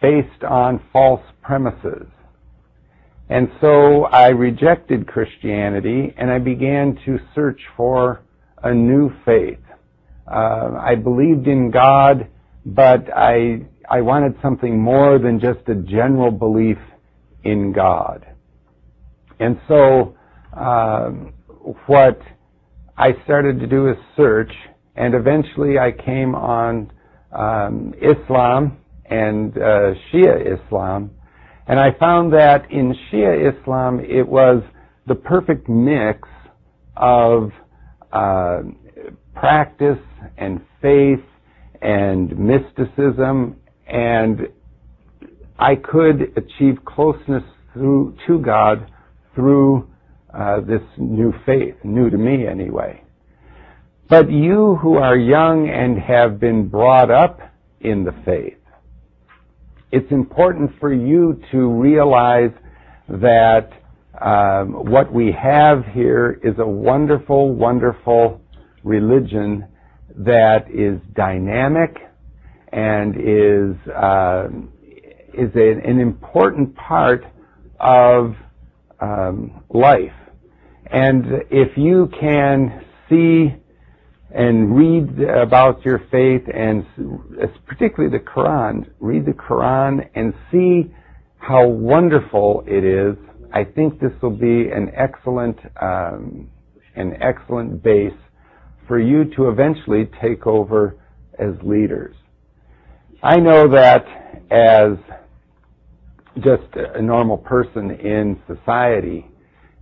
based on false premises. And so I rejected Christianity, and I began to search for a new faith. I believed in God, but I wanted something more than just a general belief in God. And so what I started to do is search, and eventually I came on Islam and Shia Islam, and I found that in Shia Islam it was the perfect mix of practice and faith and mysticism, and I could achieve closeness to God through this new faith, new to me anyway. But you who are young and have been brought up in the faith, it's important for you to realize that what we have here is a wonderful, wonderful religion that is dynamic and is an important part of life. And if you can see and read about your faith, and particularly the Quran, read the Quran and see how wonderful it is, I think this will be an excellent base for you to eventually take over as leaders. I know that as just a normal person in society,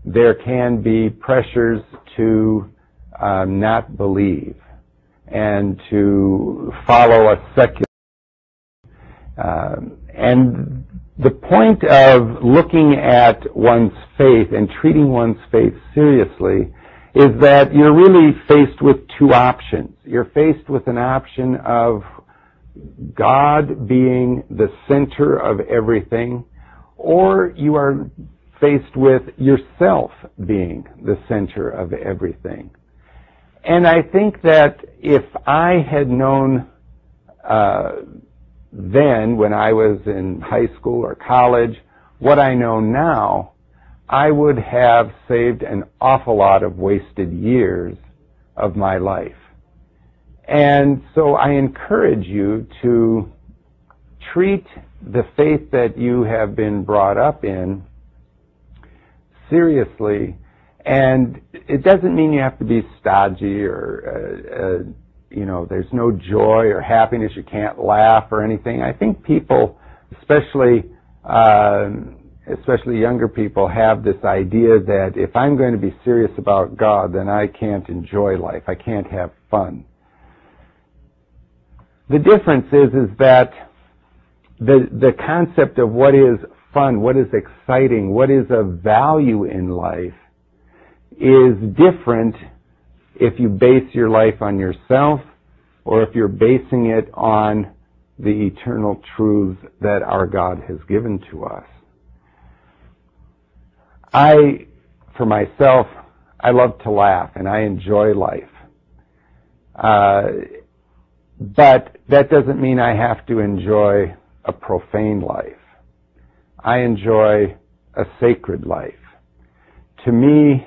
there can be pressures to not believe and to follow a secular. And the point of looking at one's faith and treating one's faith seriously is that you're really faced with two options. You're faced with an option of God being the center of everything, or you are faced with yourself being the center of everything. And I think that if I had known then, when I was in high school or college, what I know now, I would have saved an awful lot of wasted years of my life. And so I encourage you to treat the faith that you have been brought up in seriously, and it doesn't mean you have to be stodgy or, you know, there's no joy or happiness, you can't laugh or anything. I think people, especially younger people, have this idea that if I'm going to be serious about God, then I can't enjoy life, I can't have fun. The difference is that the concept of what is fun, what is exciting, what is of value in life is different if you base your life on yourself or if you're basing it on the eternal truths that our God has given to us. For myself, I love to laugh and I enjoy life. But that doesn't mean I have to enjoy a profane life. I enjoy a sacred life. To me,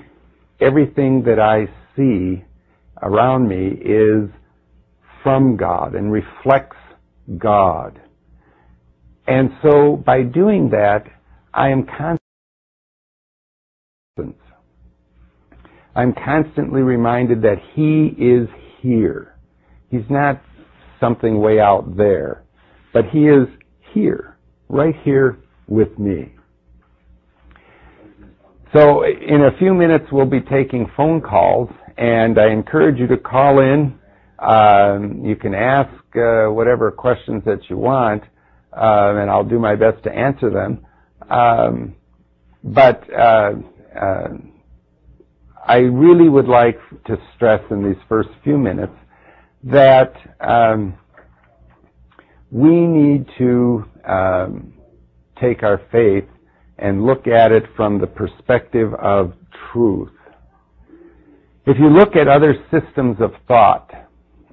everything that I see around me is from God and reflects God. And so by doing that, I am constantly reminded that He is here. He's not something way out there, but He is here, right here with me. So in a few minutes we'll be taking phone calls, and I encourage you to call in. You can ask whatever questions that you want, and I'll do my best to answer them. But I really would like to stress in these first few minutes that we need to take our faith and look at it from the perspective of truth. If you look at other systems of thought,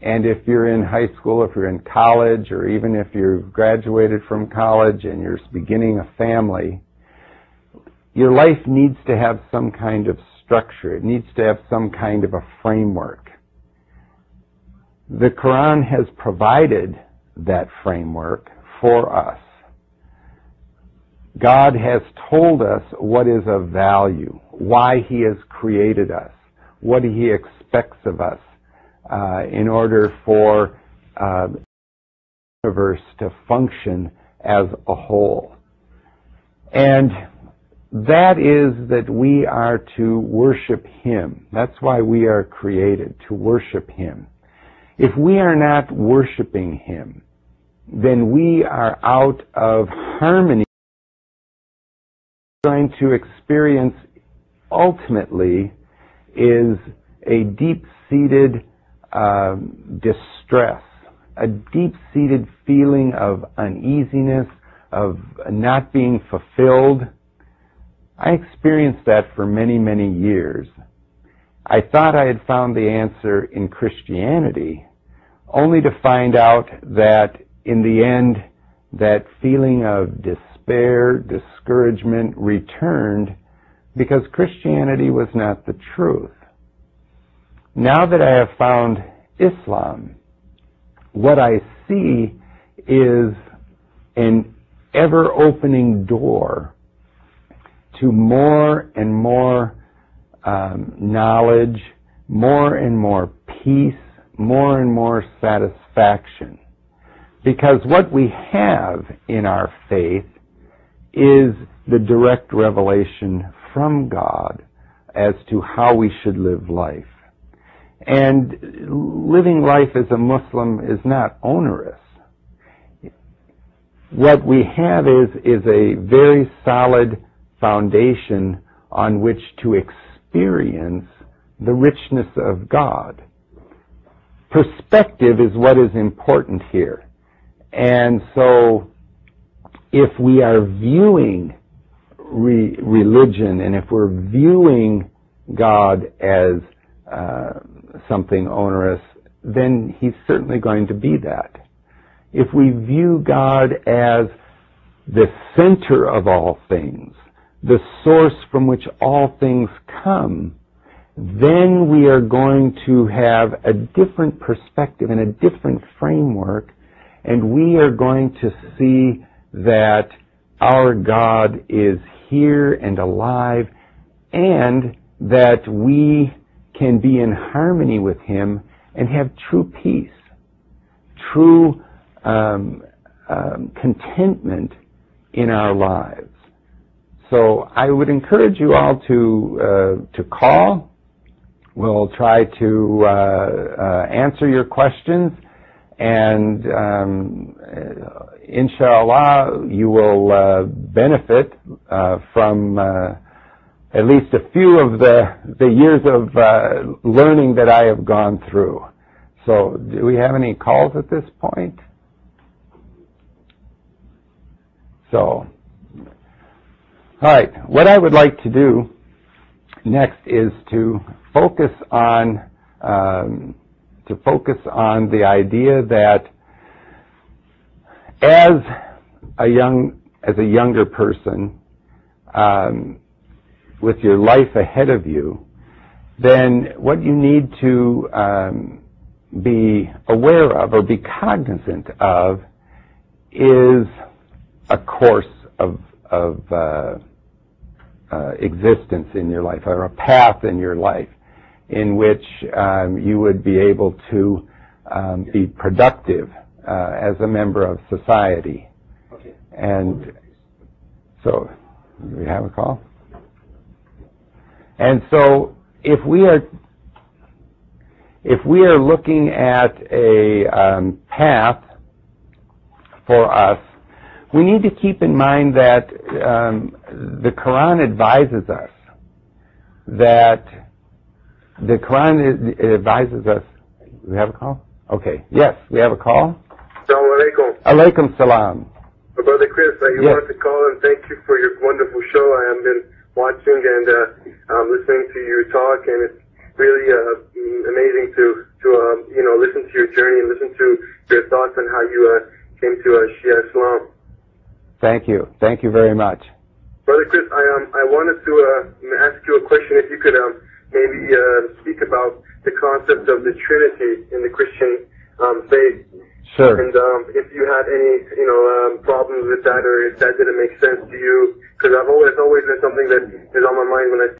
And if you're in high school, if you're in college, or even if you've graduated from college and you're beginning a family, your life needs to have some kind of structure. It needs to have some kind of a framework. The Quran has provided that framework for us. God has told us what is of value, why He has created us, what He expects of us in order for the universe to function as a whole. And that is that we are to worship Him. That's why we are created, to worship Him. If we are not worshiping Him, then we are out of harmony. What we're going to experience ultimately is a deep-seated distress, a deep-seated feeling of uneasiness, of not being fulfilled. I experienced that for many, many years. I thought I had found the answer in Christianity, only to find out that in the end, that feeling of despair, discouragement returned because Christianity was not the truth. Now that I have found Islam, what I see is an ever-opening door to more and more knowledge, more and more peace, more and more satisfaction. Because what we have in our faith is the direct revelation from God as to how we should live life. And living life as a Muslim is not onerous. What we have is a very solid foundation on which to experience the richness of God. Perspective is what is important here. And so if we are viewing religion and if we're viewing God as something onerous, then He's certainly going to be that. If we view God as the center of all things, the source from which all things come, then we are going to have a different perspective and a different framework, and we are going to see that our God is here and alive, and that we can be in harmony with Him and have true peace, true contentment in our lives. So I would encourage you all to call. We'll try to answer your questions, and inshallah you will benefit from at least a few of the years of learning that I have gone through. So do we have any calls at this point? So, all right, what I would like to do next is to focus on the idea that as a younger person, with your life ahead of you, then what you need to be aware of or be cognizant of is a course of existence in your life, or a path in your life in which you would be able to be productive as a member of society. Okay. And so, do we have a call? And so, if we are looking at a path for us, we need to keep in mind that the Quran advises us. Do we have a call? Okay. Yes, we have a call. Assalamu alaikum. Alaikum salam. My brother Chris, I wanted to call and thank you for your wonderful show. I have been watching and listening to your talk, and it's really amazing to to listen to your journey and listen to your thoughts on how you came to Shia Islam. Thank you very much, Brother Chris. I wanted to ask you a question. If you could maybe speak about the concept of the Trinity in the Christian faith. Sure. And if you had any, problems with that, or if that didn't make sense to you, because I've always been something that is on my mind when I